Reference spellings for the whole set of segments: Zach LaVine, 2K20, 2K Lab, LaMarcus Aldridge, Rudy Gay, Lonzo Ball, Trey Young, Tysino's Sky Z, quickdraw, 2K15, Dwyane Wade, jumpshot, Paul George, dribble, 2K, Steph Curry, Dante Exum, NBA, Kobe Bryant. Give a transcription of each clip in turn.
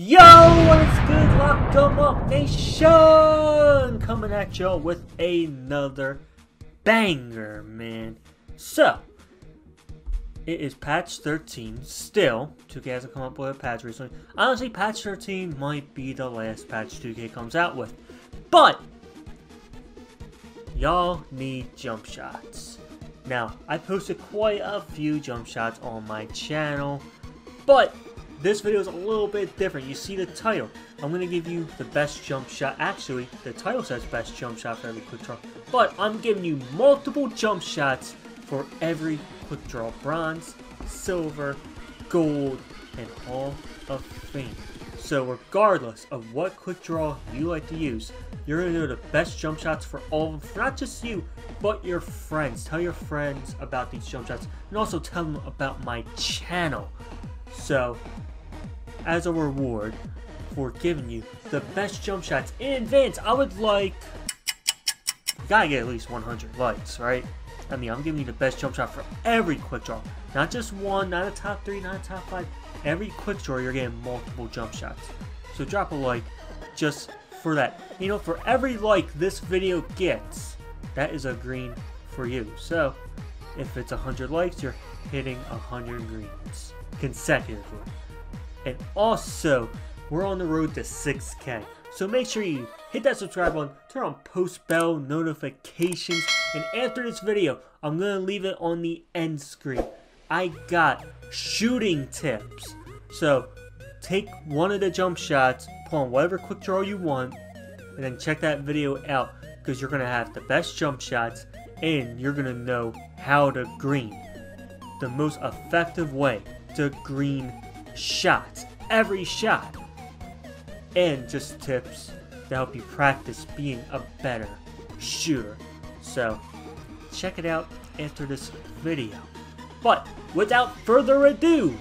Yo, what is good? Welcome up nation, coming at y'all with another banger, man. So it is patch 13 still. 2K hasn't come up with a patch recently. Honestly, patch 13 might be the last patch 2K comes out with, but y'all need jump shots. Now, I posted quite a few jump shots on my channel, but this video is a little bit different. You see the title. I'm going to give you the best jump shot. Actually, the title says best jump shot for every quick draw. But I'm giving you multiple jump shots for every quick draw. Bronze, silver, gold, and Hall of Fame. So regardless of what quick draw you like to use, you're going to do the best jump shots for all of them. For not just you, but your friends. Tell your friends about these jump shots. And also tell them about my channel. So, as a reward for giving you the best jump shots in advance, I would like, gotta get at least 100 likes, right? I mean, I'm giving you the best jump shot for every quick draw. Not just one, not a top three, not a top five. Every quick draw, you're getting multiple jump shots. So drop a like just for that. You know, for every like this video gets, that is a green for you. So, if it's 100 likes, you're hitting 100 greens consecutively. And also, we're on the road to 6K. So make sure you hit that subscribe button, turn on post bell notifications, and after this video, I'm gonna leave it on the end screen. I got shooting tips. So take one of the jump shots, pull on whatever quick draw you want, and then check that video out, because you're gonna have the best jump shots and you're gonna know how to green. The most effective way to green shots, every shot, and just tips to help you practice being a better shooter. So check it out after this video. But without further ado,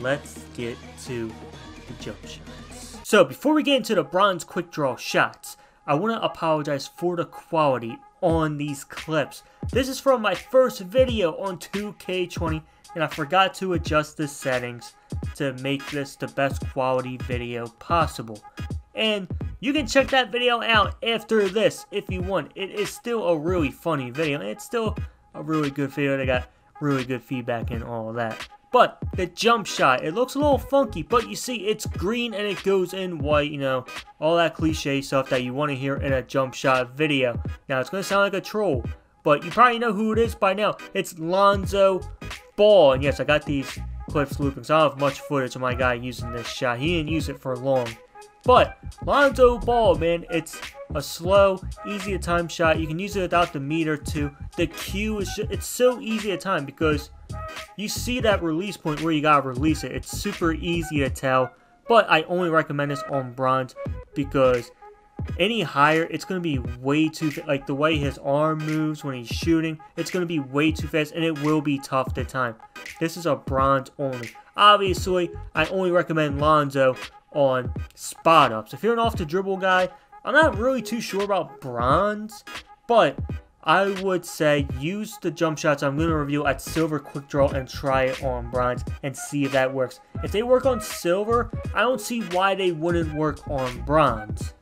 let's get to the jump shots. So before we get into the bronze quick draw shots, I want to apologize for the quality on these clips. This is from my first video on 2K20, and I forgot to adjust the settings to make this the best quality video possible. And you can check that video out after this if you want. It is still a really funny video, and it's still a really good video. They got really good feedback and all that. But the jump shot, it looks a little funky, but you see it's green and it goes in white, you know, all that cliche stuff that you want to hear in a jump shot video. Now, it's going to sound like a troll, but you probably know who it is by now. It's Lonzo Ball. And yes, I got these clips looping, so I don't have much footage of my guy using this shot. He didn't use it for long. But Lonzo Ball, man, it's a slow, easy to time shot. You can use it without the meter too. The cue is just, it's so easy to time because you see that release point where you gotta release it. It's super easy to tell. But I only recommend this on bronze, because any higher, it's going to be way too, like the way his arm moves when he's shooting, it's going to be way too fast, and it will be tough to time. This is a bronze only. Obviously, I only recommend Lonzo on spot-ups. If you're an off-the-dribble guy, I'm not really too sure about bronze, but I would say use the jump shots I'm going to review at silver quick draw and try it on bronze and see if that works. If they work on silver, I don't see why they wouldn't work on bronze.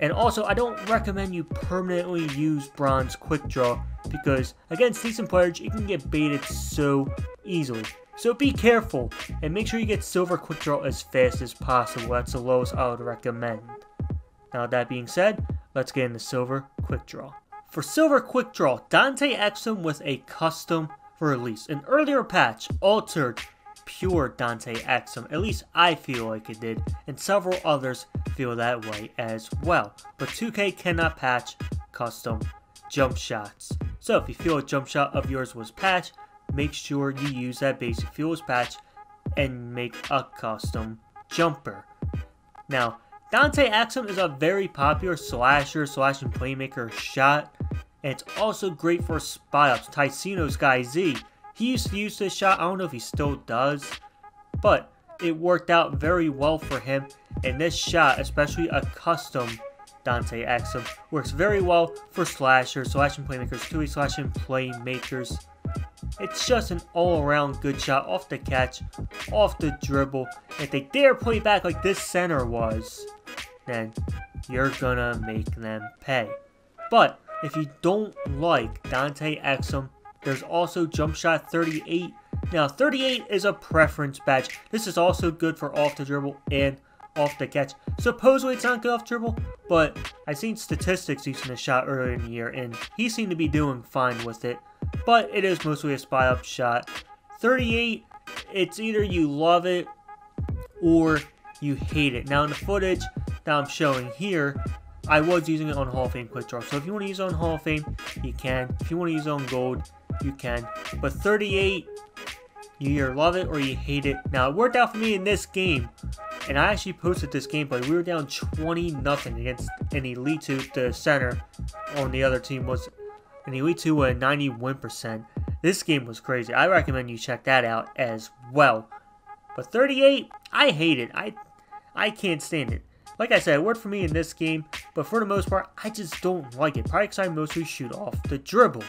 And also, I don't recommend you permanently use bronze quick draw, because against decent players, you can get baited so easily. So be careful, and make sure you get silver quick draw as fast as possible. That's the lowest I would recommend. Now, that being said, let's get into silver quick draw. For silver quick draw, Dante Exum was a custom release. An earlier patch altered pure Dante Exum, at least I feel like it did, and several others feel that way as well. But 2K cannot patch custom jump shots. So if you feel a jump shot of yours was patched, make sure you use that basic fuels patch and make a custom jumper. Now, Dante Exum is a very popular slash and playmaker shot, and it's also great for spot-ups. Tysino's Sky Z, he used to use this shot. I don't know if he still does, but it worked out very well for him. And this shot, especially a custom Dante Exum, works very well for slash and playmakers, 2K slash and playmakers. It's just an all-around good shot off the catch, off the dribble. If they dare play back like this center was, then you're gonna make them pay. But if you don't like Dante Exum, there's also jump shot 38. Now 38 is a preference badge. This is also good for off the dribble and off the catch. Supposedly it's not good off dribble, but I've seen statistics using the shot earlier in the year and he seemed to be doing fine with it. But it is mostly a spy up shot. 38, it's either you love it or you hate it. Now in the footage that I'm showing here, I was using it on Hall of Fame Quick Draw. So if you want to use it on Hall of Fame, you can. If you want to use it on Gold, you can. But 38, you either love it or you hate it. Now, it worked out for me in this game, and I actually posted this gameplay. We were down 20-0 against an Elite 2, the center on the other team was an Elite 2 at 91%. This game was crazy. I recommend you check that out as well. But 38, I hate it. I can't stand it. Like I said, it worked for me in this game, but for the most part, I just don't like it. Probably because I mostly shoot off the dribble.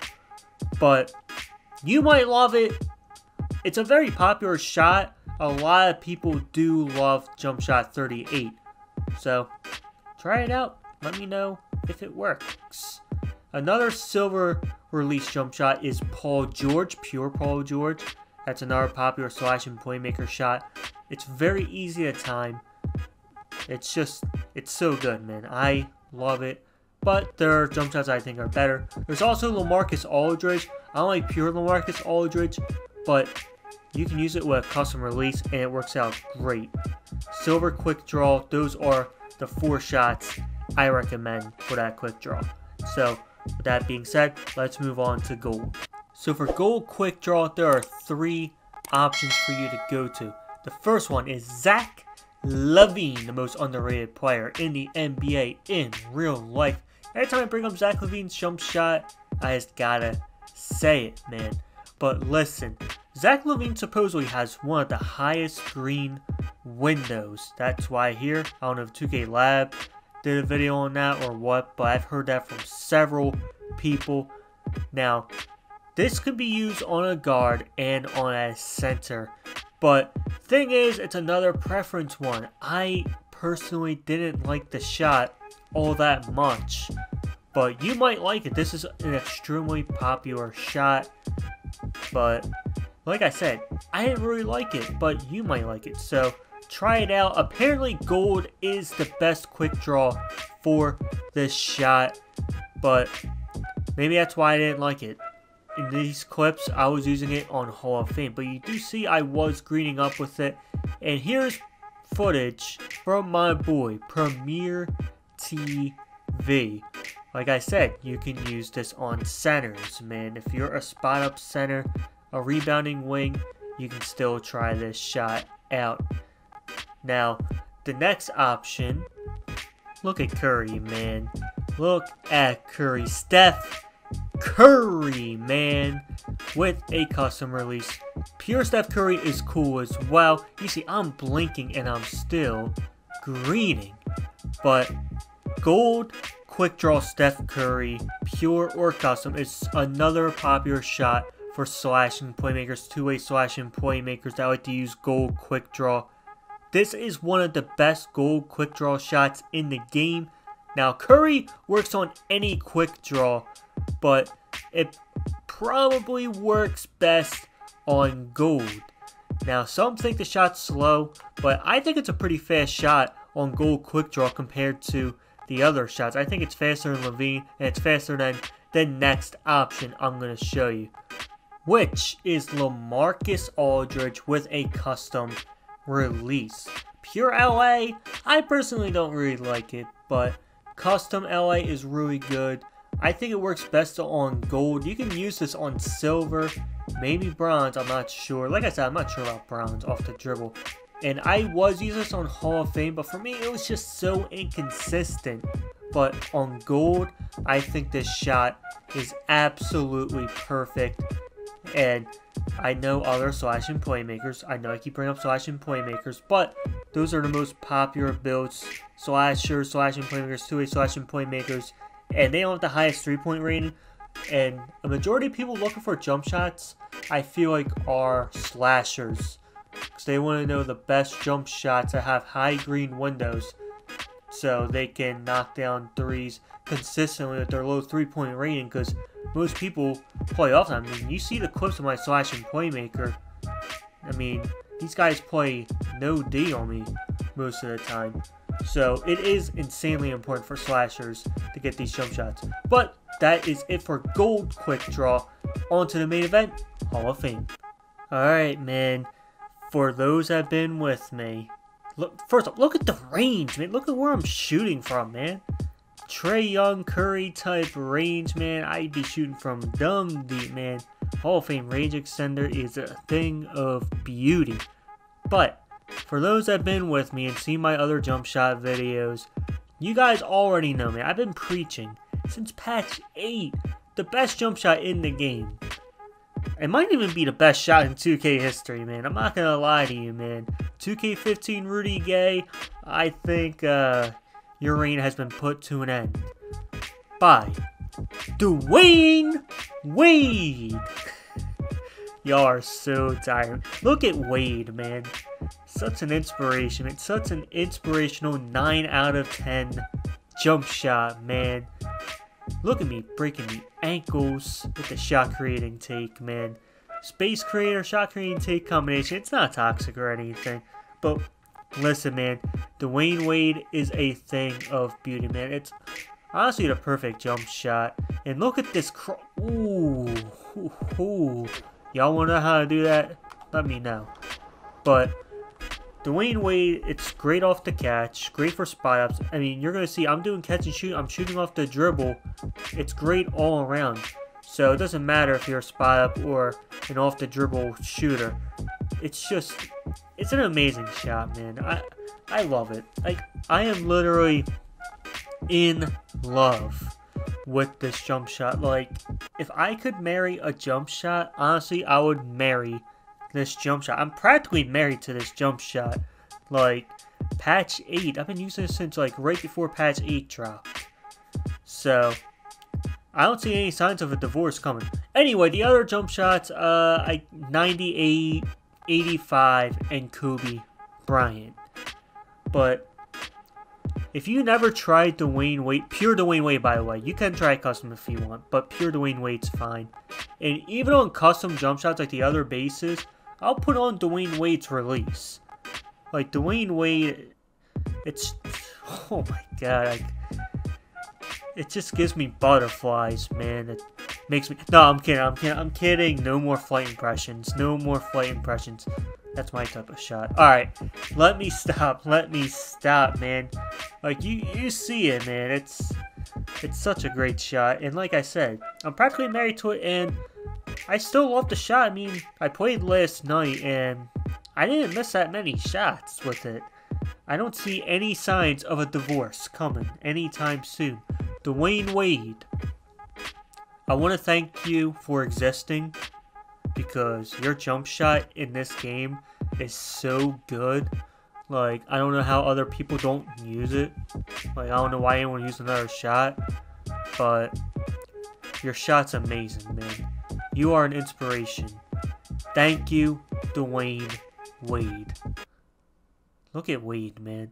But you might love it. It's a very popular shot. A lot of people do love jump shot 38. So try it out. Let me know if it works. Another silver release jump shot is Paul George, pure Paul George. That's another popular slash and playmaker shot. It's very easy to time. It's just, it's so good, man. I love it. But there are jump shots I think are better. There's also LaMarcus Aldridge. I don't like pure LaMarcus Aldridge, but you can use it with a custom release and it works out great. Silver Quick Draw, those are the 4 shots I recommend for that Quick Draw. So, with that being said, let's move on to Gold. So for Gold Quick Draw, there are 3 options for you to go to. The first one is Zach LaVine, the most underrated player in the NBA in real life. Every time I bring up Zach LaVine's jump shot, I just gotta say it, man. But listen, Zach LaVine supposedly has one of the highest green windows. That's why here, I don't know if 2K Lab did a video on that or what, but I've heard that from several people. Now, this could be used on a guard and on a center. But thing is, it's another preference one. I personally didn't like the shot all that much, but you might like it. This is an extremely popular shot, but like I said, I didn't really like it, but you might like it. So try it out. Apparently Gold is the best quick draw for this shot, but maybe that's why I didn't like it. In these clips, I was using it on Hall of Fame, but you do see I was greening up with it. And here's footage from my boy, Premier TV. Like I said, you can use this on centers, man. If you're a spot-up center, a rebounding wing, you can still try this shot out. Now, the next option, look at Curry, man. Look at Curry. Steph Curry, man, with a custom release. Pure Steph Curry is cool as well. You see, I'm blinking and I'm still greening. But Gold Quick Draw Steph Curry, pure or custom, is another popular shot for slashing playmakers, two-way slashing playmakers that like to use Gold Quick Draw. This is one of the best Gold Quick Draw shots in the game. Now, Curry works on any quick draw, but it probably works best on Gold. Now, some think the shot's slow, but I think it's a pretty fast shot on Gold Quick Draw compared to the other shots. I think it's faster than LaVine, and it's faster than the next option I'm going to show you, which is LaMarcus Aldridge with a custom release. Pure LA, I personally don't really like it, but custom LA is really good. I think it works best on Gold. You can use this on silver, maybe bronze, I'm not sure. Like I said, I'm not sure about bronze off the dribble. And I was using this on Hall of Fame, but for me, it was just so inconsistent. But on Gold, I think this shot is absolutely perfect. And I know other slashing playmakers. I know I keep bringing up slashing playmakers, but those are the most popular builds. Slashers, slashing playmakers, two-way slashing playmakers. And they don't have the highest three-point rating, and a majority of people looking for jump shots I feel like are slashers, because they want to know the best jump shots that have high green windows so they can knock down threes consistently with their low three-point rating, because most people play off them. I mean, you see the clips of my slashing playmaker. I mean, these guys play no D on me most of the time. So it is insanely important for slashers to get these jump shots. But that is it for Gold Quick Draw. On to the main event, Hall of Fame. Alright, man. For those that have been with me, look, first up, look at the range, man. Look at where I'm shooting from, man. Trey Young, Curry type range, man. I'd be shooting from dumb deep, man. Hall of Fame range extender is a thing of beauty. But for those that have been with me and seen my other jump shot videos, you guys already know, man. I've been preaching since patch 8, the best jump shot in the game. It might even be the best shot in 2K history, man. I'm not gonna lie to you, man. 2K15 Rudy Gay, I think your reign has been put to an end by Dwyane Wade. Y'all are so tired. Look at Wade, man. Such an inspiration. It's such an inspirational 9 out of 10 jump shot, man. Look at me breaking the ankles with the shot creating take, man. Space creator, shot creating take combination. It's not toxic or anything. But listen, man, Dwyane Wade is a thing of beauty, man. It's honestly the perfect jump shot. And look at this. Ooh. Y'all want to know how to do that? Let me know. But Dwyane Wade, it's great off the catch, great for spot ups. I mean, you're going to see I'm doing catch and shoot. I'm shooting off the dribble. It's great all around. So it doesn't matter if you're a spot up or an off the dribble shooter. It's just, it's an amazing shot, man. I love it. Like, I am literally in love with this jump shot. Like, if I could marry a jump shot, honestly, I would marry this jump shot. I'm practically married to this jump shot. Like, patch 8, I've been using this since like right before patch 8 dropped. So I don't see any signs of a divorce coming. Anyway, the other jump shots, 98, 85, and Kobe Bryant. But if you never tried Dwyane Wade, pure Dwyane Wade, by the way, you can try custom if you want, but pure Dwyane Wade's fine. And even on custom jump shots like the other bases, I'll put on Dwyane Wade's release. Like, Dwyane Wade, it's, oh my god, it just gives me butterflies, man. It makes me, no, I'm kidding. No more flight impressions, That's my type of shot. Alright, let me stop, man. Like, you see it, man. It's such a great shot. And like I said, I'm practically married to it, and I still love the shot. I mean, I played last night, and I didn't miss that many shots with it. I don't see any signs of a divorce coming anytime soon. Dwyane Wade, I want to thank you for existing, because your jump shot in this game is so good. Like, I don't know how other people don't use it. Like, I don't know why anyone used another shot, but your shot's amazing, man. You are an inspiration. Thank you, Dwyane Wade. Look at Wade, man.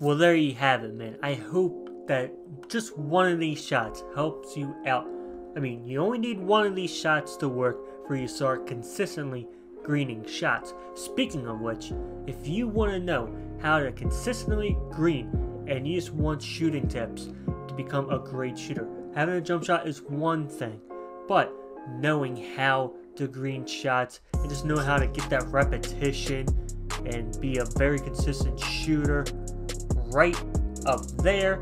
Well, there you have it, man. I hope that just one of these shots helps you out. I mean, you only need one of these shots to work for you to start consistently greening shots. Speaking of which, if you want to know how to consistently green and you just want shooting tips to become a great shooter, having a jump shot is one thing, but knowing how to green shots and just know how to get that repetition and be a very consistent shooter, right up there.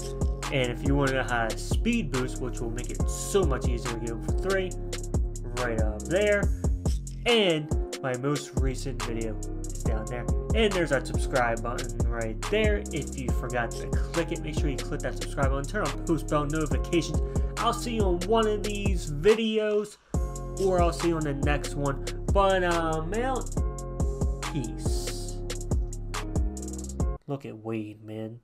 And if you want to have a speed boost, which will make it so much easier to go for 3, right up there. And my most recent video is down there. And there's that subscribe button right there. If you forgot to click it, make sure you click that subscribe button. Turn on post bell notifications. I'll see you on one of these videos, or I'll see you on the next one. But I'm out. Peace. Look at Wade, man.